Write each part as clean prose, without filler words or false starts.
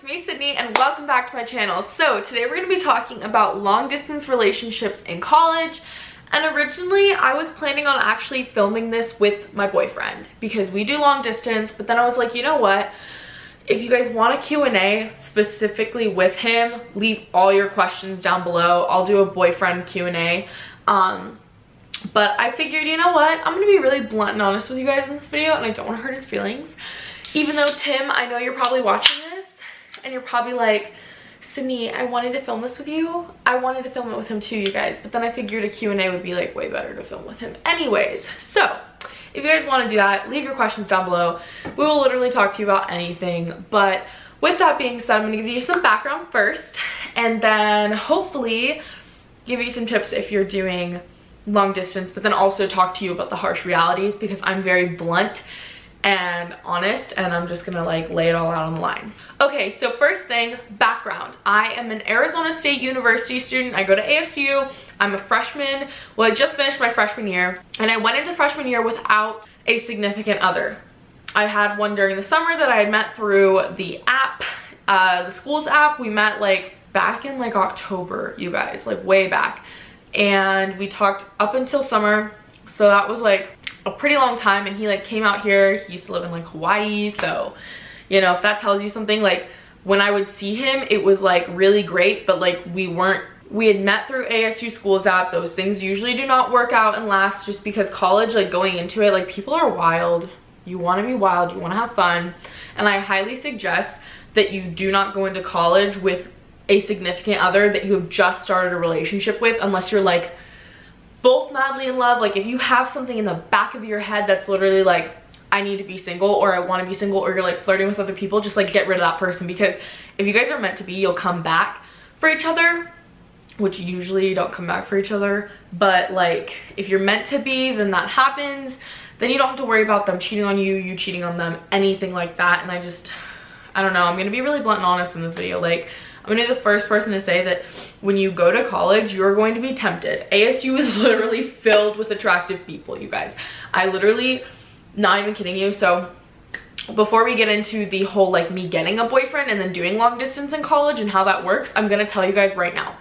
it's me, Sidney, and welcome back to my channel. So today we're going to be talking about long distance relationships in college. And originally I was planning on actually filming this with my boyfriend because we do long distance, but then I was like, you know what? If you guys want a Q&A specifically with him, leave all your questions down below. I'll do a boyfriend Q&A. But I figured, you know what? I'm going to be really blunt and honest with you guys in this video, and I don't want to hurt his feelings. Even though, Tim, I know you're probably watching this and you're probably like, Sidney, I wanted to film this with you. I wanted to film it with him too, you guys. But then I figured a Q&A would be like way better to film with him anyways. So if you guys want to do that, leave your questions down below. We will literally talk to you about anything. But with that being said, I'm going to give you some background first and then hopefully give you some tips if you're doing long distance, but then also talk to you about the harsh realities because I'm very blunt and honest, and I'm just gonna like lay it all out on the line. Okay, so first thing, background. I am an Arizona State University student. I go to ASU. I'm a freshman. Well, I just finished my freshman year, and I went into freshman year without a significant other. I had one during the summer that I had met through the app, the school's app. We met like back in like October, you guys, like way back, and we talked up until summer, so that was like a pretty long time. And he like came out here. He used to live in like Hawaii, so you know, if that tells you something, like when I would see him it was like really great, but like we had met through ASU schools app. Those things usually do not work out and last, just because college, like going into it, like people are wild. You want to be wild, you want to have fun, and I highly suggest that you do not go into college with a significant other that you have just started a relationship with, unless you're like both madly in love. Like if you have something in the back of your head that's literally like, I need to be single, or I want to be single, or you're like flirting with other people, just like get rid of that person, because if you guys are meant to be, you'll come back for each other, which usually you don't come back for each other, but like if you're meant to be, then that happens. Then you don't have to worry about them cheating on you, you cheating on them, anything like that. And I don't know, I'm gonna be really blunt and honest in this video. Like I'm gonna be the first person to say that when you go to college, you're going to be tempted. ASU is literally filled with attractive people, you guys. I literally, not even kidding you. So before we get into the whole like me getting a boyfriend and then doing long distance in college and how that works, I'm gonna tell you guys right now.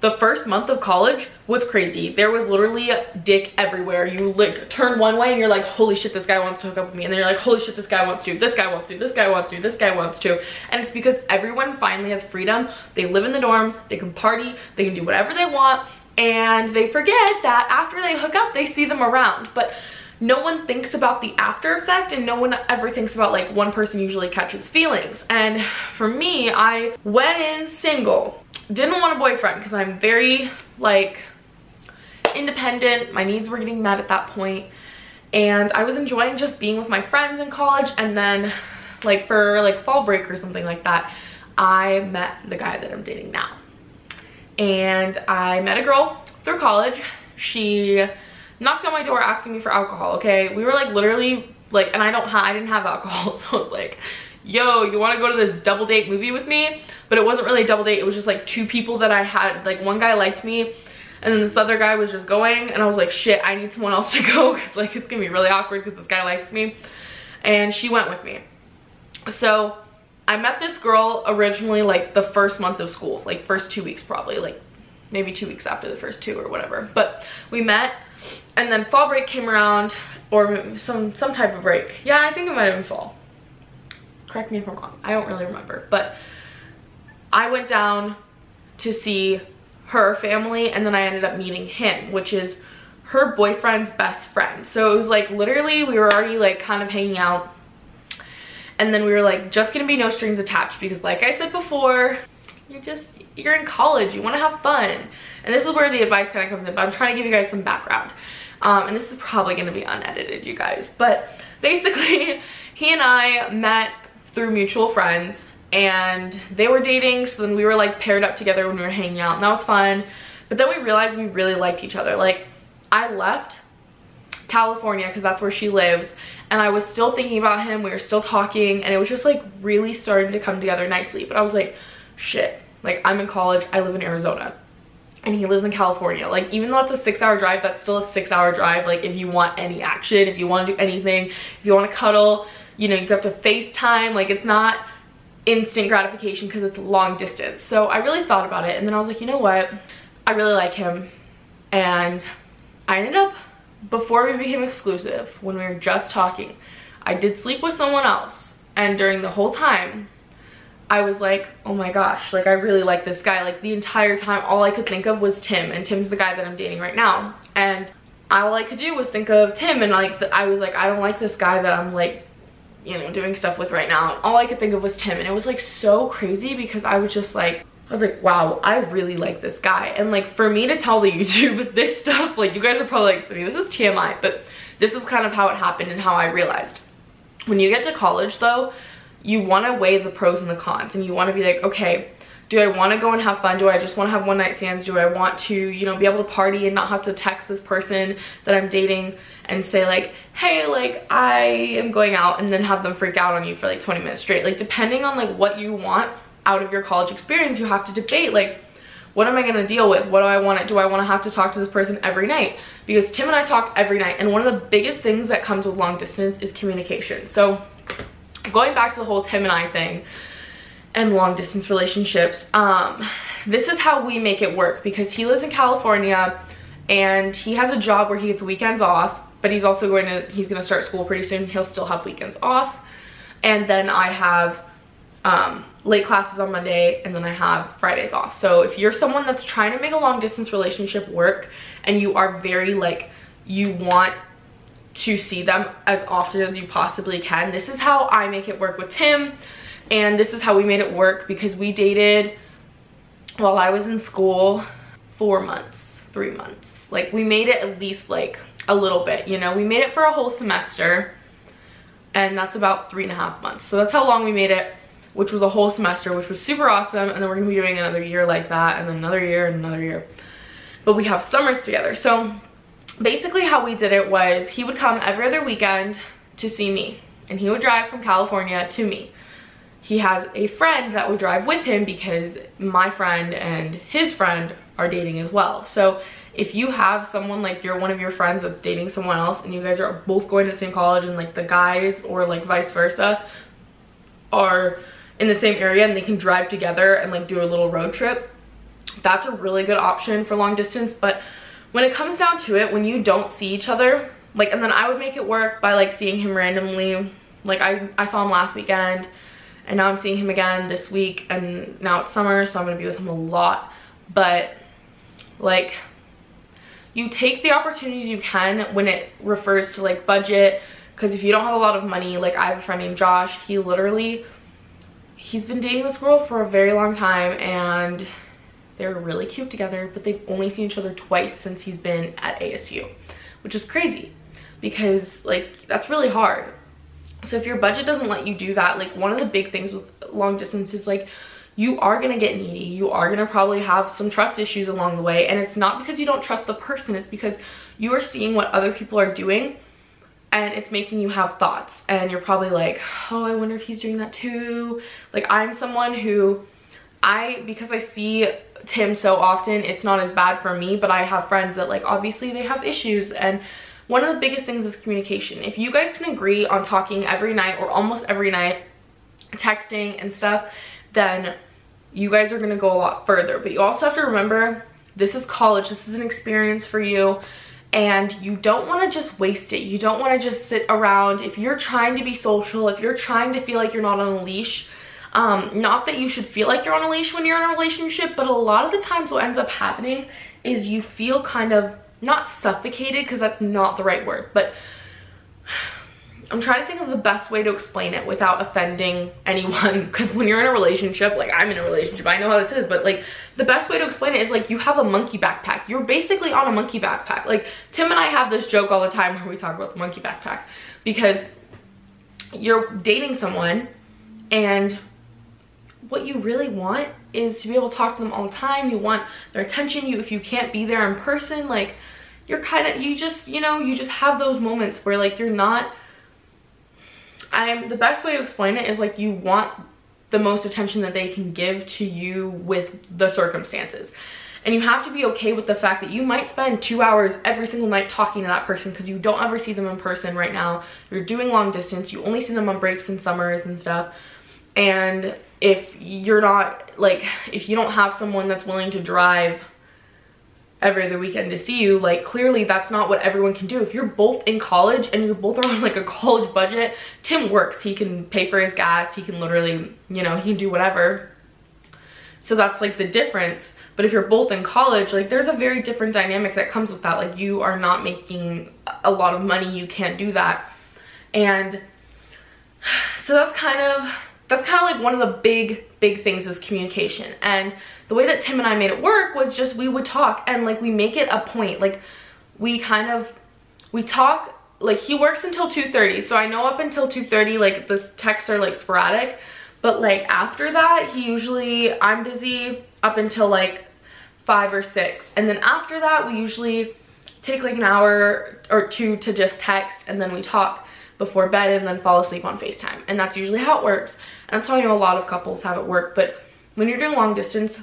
The first month of college was crazy. There was literally dick everywhere. You like turn one way and you're like, holy shit, this guy wants to hook up with me. And then you're like, holy shit, this guy wants to, this guy wants to, this guy wants to, this guy wants to. And it's because everyone finally has freedom. They live in the dorms, they can party, they can do whatever they want. And they forget that after they hook up, they see them around. But no one thinks about the after effect, and no one ever thinks about like one person usually catches feelings. And for me, I went in single. Didn't want a boyfriend because I'm very like independent. My needs were getting met at that point, and I was enjoying just being with my friends in college. And then like for like fall break or something like that, I met the guy that I'm dating now. And I met a girl through college. She knocked on my door asking me for alcohol. Okay, we were like literally like, and I didn't have alcohol, so I was like, yo, you want to go to this double date movie with me? But it wasn't really a double date, it was just like two people that I had, like one guy liked me and then this other guy was just going, and I was like, shit, I need someone else to go because like it's gonna be really awkward because this guy likes me. And she went with me. So I met this girl originally like the first month of school, like first 2 weeks, probably like maybe 2 weeks after the first two or whatever. But we met, and then fall break came around, or some type of break. Yeah, I think it might have been fall. Correct me if I'm wrong, I don't really remember. But I went down to see her family, and then I ended up meeting him, which is her boyfriend's best friend. So it was like literally we were already like kind of hanging out, and then we were like just gonna be no strings attached because like I said before, you're in college, you want to have fun. And this is where the advice kind of comes in, but I'm trying to give you guys some background, and this is probably gonna be unedited, you guys. But basically he and I met through mutual friends, and they were dating, so then we were like paired up together when we were hanging out, and that was fun. But then we realized we really liked each other. Like I left California because that's where she lives, and I was still thinking about him, we were still talking, and it was just like really starting to come together nicely. But I was like, shit, like I'm in college, I live in Arizona, and he lives in California. Like even though it's a 6-hour drive, that's still a 6-hour drive. Like if you want any action, if you want to do anything, if you want to cuddle, you know, you have to FaceTime. Like it's not instant gratification because it's long distance. So I really thought about it, and then I was like, you know what? I really like him. And I ended up, before we became exclusive, when we were just talking, I did sleep with someone else. And during the whole time, I was like, oh my gosh, like I really like this guy. Like the entire time, all I could think of was Tim, and Tim's the guy that I'm dating right now. And all I could do was think of Tim, and like I was like, I don't like this guy that I'm like, you know, doing stuff with right now. All I could think of was Tim, and it was like so crazy because I was just like, I was like, wow, I really like this guy. And like for me to tell the YouTube this stuff, like you guys are probably like, Sidney, this is TMI, but this is kind of how it happened and how I realized. When you get to college though, you want to weigh the pros and the cons, and you want to be like, okay, do I want to go and have fun? Do I just want to have one night stands? Do I want to, you know, be able to party and not have to text this person that I'm dating and say like, hey, like I am going out, and then have them freak out on you for like 20 minutes straight. Like depending on like what you want out of your college experience, you have to debate like, what am I going to deal with? What do I want? Do I want to have to talk to this person every night? Because Tim and I talk every night, and one of the biggest things that comes with long distance is communication. So going back to the whole Tim and I thing and long distance relationships, this is how we make it work, because he lives in California and he has a job where he gets weekends off, but he's also he's gonna start school pretty soon. He'll still have weekends off. And then I have late classes on Monday, and then I have Fridays off. So if you're someone that's trying to make a long distance relationship work, and you are very like, you want to see them as often as you possibly can, this is how I make it work with Tim, and this is how we made it work, because we dated while I was in school 4 months, 3 months. Like we made it at least like a little bit, you know, we made it for a whole semester, and that's about 3.5 months. So that's how long we made it, which was a whole semester, which was super awesome. And then we're gonna be doing another year like that, and then another year and another year. But we have summers together. So basically how we did it was, he would come every other weekend to see me, and he would drive from California to me. He has a friend that would drive with him, because my friend and his friend are dating as well. So if you have someone like, you're one of your friends that's dating someone else, and you guys are both going to the same college, and like the guys, or like vice versa, are in the same area and they can drive together and like do a little road trip, that's a really good option for long distance. But when it comes down to it, when you don't see each other, like, and then I would make it work by like seeing him randomly, like I saw him last weekend, and now I'm seeing him again this week, and now it's summer, so I'm gonna be with him a lot. But like, you take the opportunities you can when it refers to like budget, because if you don't have a lot of money, like I have a friend named Josh, he literally, he's been dating this girl for a very long time, and they're really cute together, but they've only seen each other twice since he's been at ASU, which is crazy, because like that's really hard. So if your budget doesn't let you do that, like one of the big things with long distance is like, you are gonna get needy, you are gonna probably have some trust issues along the way, and it's not because you don't trust the person, it's because you are seeing what other people are doing, and it's making you have thoughts, and you're probably like, oh, I wonder if he's doing that too. Like I'm someone who, because I see Tim so often, it's not as bad for me, but I have friends that like, obviously they have issues, and one of the biggest things is communication. If you guys can agree on talking every night or almost every night, texting and stuff, then you guys are gonna go a lot further. But you also have to remember, this is college, this is an experience for you, and you don't want to just waste it. You don't want to just sit around. If you're trying to be social, if you're trying to feel like you're not on a leash, not that you should feel like you're on a leash when you're in a relationship, but a lot of the times what ends up happening is you feel kind of, not suffocated, because that's not the right word, but I'm trying to think of the best way to explain it without offending anyone, because when you're in a relationship, like I'm in a relationship, I know how this is, but like the best way to explain it is like you have a monkey backpack. You're basically on a monkey backpack. Like Tim and I have this joke all the time where we talk about the monkey backpack, because you're dating someone and what you really want is to be able to talk to them all the time. You want their attention. If you can't be there in person, like you're kind of, you just have those moments where like you're not, the best way to explain it is like you want the most attention that they can give to you with the circumstances, and you have to be okay with the fact that you might spend 2 hours every single night talking to that person because you don't ever see them in person right now. You're doing long distance, you only see them on breaks and summers and stuff, and if you're not, like, if you don't have someone that's willing to drive every other weekend to see you, like, clearly that's not what everyone can do. If you're both in college and you're both on like a college budget, Tim works, he can pay for his gas, he can literally, you know, he can do whatever. So that's like the difference. But if you're both in college, like, there's a very different dynamic that comes with that. Like, you are not making a lot of money, you can't do that. And so that's kind of like one of the big things is communication. And the way that Tim and I made it work was just, we would talk, and like, we make it a point, like, we talk. Like, he works until 2:30, so I know up until 2:30, like, this texts are like sporadic, but like after that, he usually, I'm busy up until like 5 or 6, and then after that we usually take like an hour or two to just text, and then we talk before bed and then fall asleep on FaceTime. And that's usually how it works, and that's how I know a lot of couples have it work. But when you're doing long distance,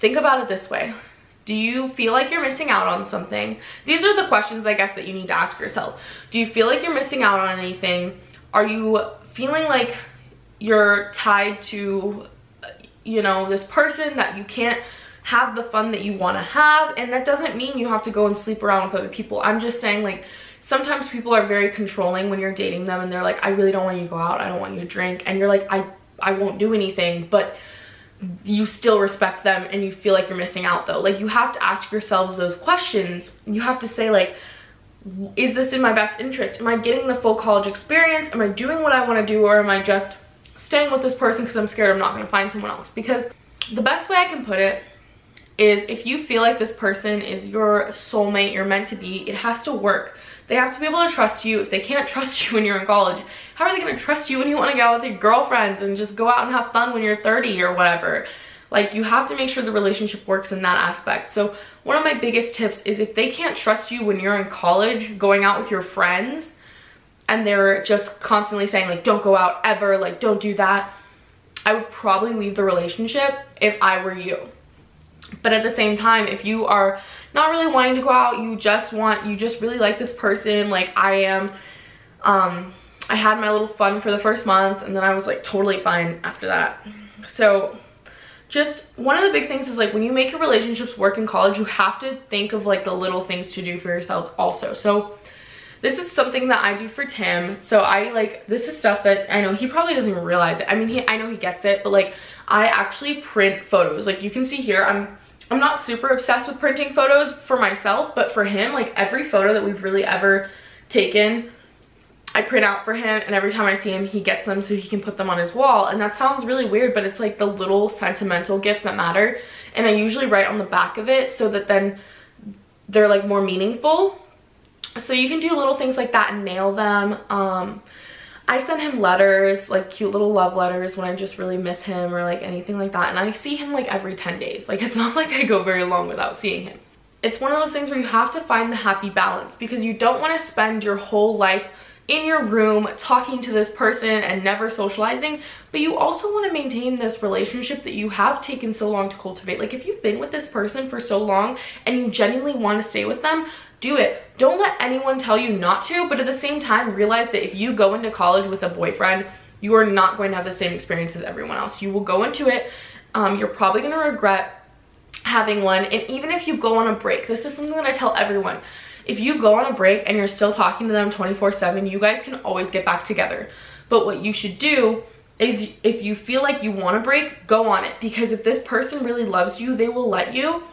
think about it this way. Do you feel like you're missing out on something? These are the questions, I guess, that you need to ask yourself. Do you feel like you're missing out on anything? Are you feeling like you're tied to, you know, this person, that you can't have the fun that you want to have? And that doesn't mean you have to go and sleep around with other people. I'm just saying, like, sometimes people are very controlling when you're dating them, and they're like, I really don't want you to go out, I don't want you to drink. And you're like, I won't do anything, but you still respect them and you feel like you're missing out though. Like, you have to ask yourselves those questions. You have to say, like, is this in my best interest? Am I getting the full college experience? Am I doing what I want to do? Or am I just staying with this person because I'm scared I'm not going to find someone else? Because the best way I can put it is, if you feel like this person is your soulmate, you're meant to be, it has to work. They have to be able to trust you. If they can't trust you when you're in college, how are they going to trust you when you want to go out with your girlfriends and just go out and have fun when you're 30 or whatever? Like, you have to make sure the relationship works in that aspect. So one of my biggest tips is, if they can't trust you when you're in college, going out with your friends, and they're just constantly saying, like, don't go out ever, like, don't do that, I would probably leave the relationship if I were you. But at the same time, if you are not really wanting to go out, you just really like this person, like I am, I had my little fun for the first month, and then I was like totally fine after that. So just one of the big things is, like, when you make your relationships work in college, you have to think of, like, the little things to do for yourselves also. So this is something that I do for Tim. So I, like, this is stuff that I know he probably doesn't even realize it. I mean, I know he gets it, but, like, I actually print photos. Like, you can see here, I'm not super obsessed with printing photos for myself, but for him, like, every photo that we've really ever taken, I print out for him, and every time I see him, he gets them so he can put them on his wall. And that sounds really weird, but it's, like, the little sentimental gifts that matter. And I usually write on the back of it so that then they're, like, more meaningful. So you can do little things like that and mail them. I send him letters, like cute little love letters when I just really miss him or like anything like that. And I see him like every 10 days. Like, it's not like I go very long without seeing him. It's one of those things where you have to find the happy balance, because you don't want to spend your whole life in your room talking to this person and never socializing, but you also want to maintain this relationship that you have taken so long to cultivate. Like, if you've been with this person for so long and you genuinely want to stay with them, do it. Don't let anyone tell you not to, but at the same time, realize that if you go into college with a boyfriend, you are not going to have the same experience as everyone else. You will go into it, you're probably going to regret having one. And even if you go on a break, this is something that I tell everyone, if you go on a break and you're still talking to them 24/7, you guys can always get back together. But what you should do is, if you feel like you want a break, go on it, because if this person really loves you, they will let you.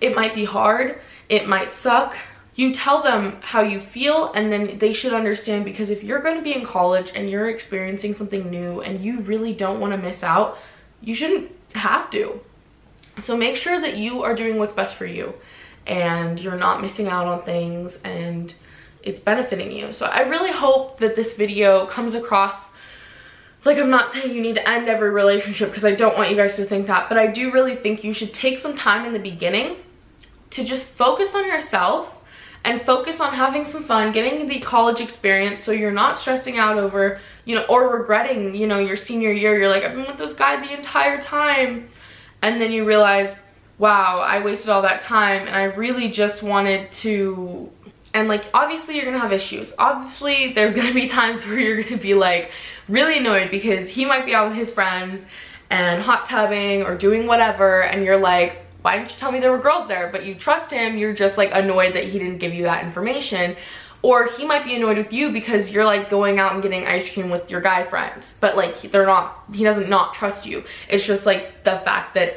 It might be hard, it might suck. You tell them how you feel, and then they should understand, because if you're going to be in college and you're experiencing something new and you really don't want to miss out, you shouldn't have to. So make sure that you are doing what's best for you and you're not missing out on things and it's benefiting you. So I really hope that this video comes across, like, I'm not saying you need to end every relationship, because I don't want you guys to think that, but I do really think you should take some time in the beginning to just focus on yourself and focus on having some fun, getting the college experience, so you're not stressing out over, you know, or regretting, you know, your senior year. You're like, I've been with this guy the entire time. And then you realize, wow, I wasted all that time and I really just wanted to And like, obviously you're gonna have issues. Obviously there's gonna be times where you're gonna be like really annoyed because he might be out with his friends and hot tubbing or doing whatever, and you're like, why didn't you tell me there were girls there? But you trust him, you're just like annoyed that he didn't give you that information. Or he might be annoyed with you because you're like going out and getting ice cream with your guy friends, but like they're not, he doesn't not trust you. It's just like the fact that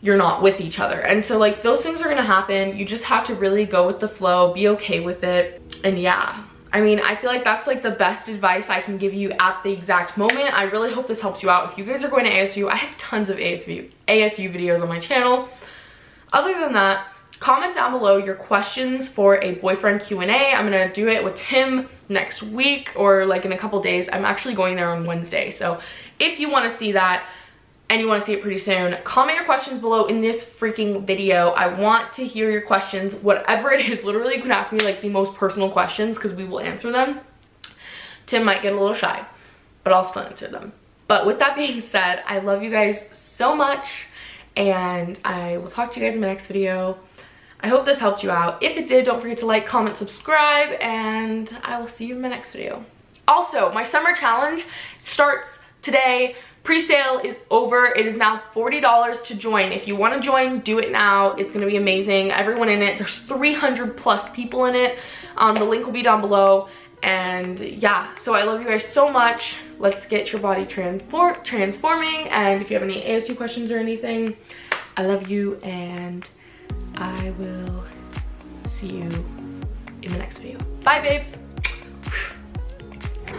you're not with each other. And so like those things are gonna happen. You just have to really go with the flow, be okay with it. And yeah, I mean, I feel like that's like the best advice I can give you at the exact moment. I really hope this helps you out. If you guys are going to ASU, I have tons of ASU videos on my channel. Other than that, comment down below your questions for a boyfriend Q&A. I'm gonna do it with Tim next week, or like in a couple days. I'm actually going there on Wednesday. So if you wanna see that, and you want to see it pretty soon, comment your questions below in this freaking video. I want to hear your questions, whatever it is. Literally, you can ask me like the most personal questions because we will answer them. Tim might get a little shy, but I'll still answer them. But with that being said, I love you guys so much, and I will talk to you guys in my next video. I hope this helped you out. If it did, don't forget to like, comment, subscribe, and I will see you in my next video. Also, my summer challenge starts today. Pre-sale is over. It is now $40 to join. If you want to join, do it now. It's going to be amazing. Everyone in it. There's 300 plus people in it. The link will be down below. And yeah, so I love you guys so much. Let's get your body transforming. And if you have any ASU questions or anything, I love you. And I will see you in the next video. Bye, babes.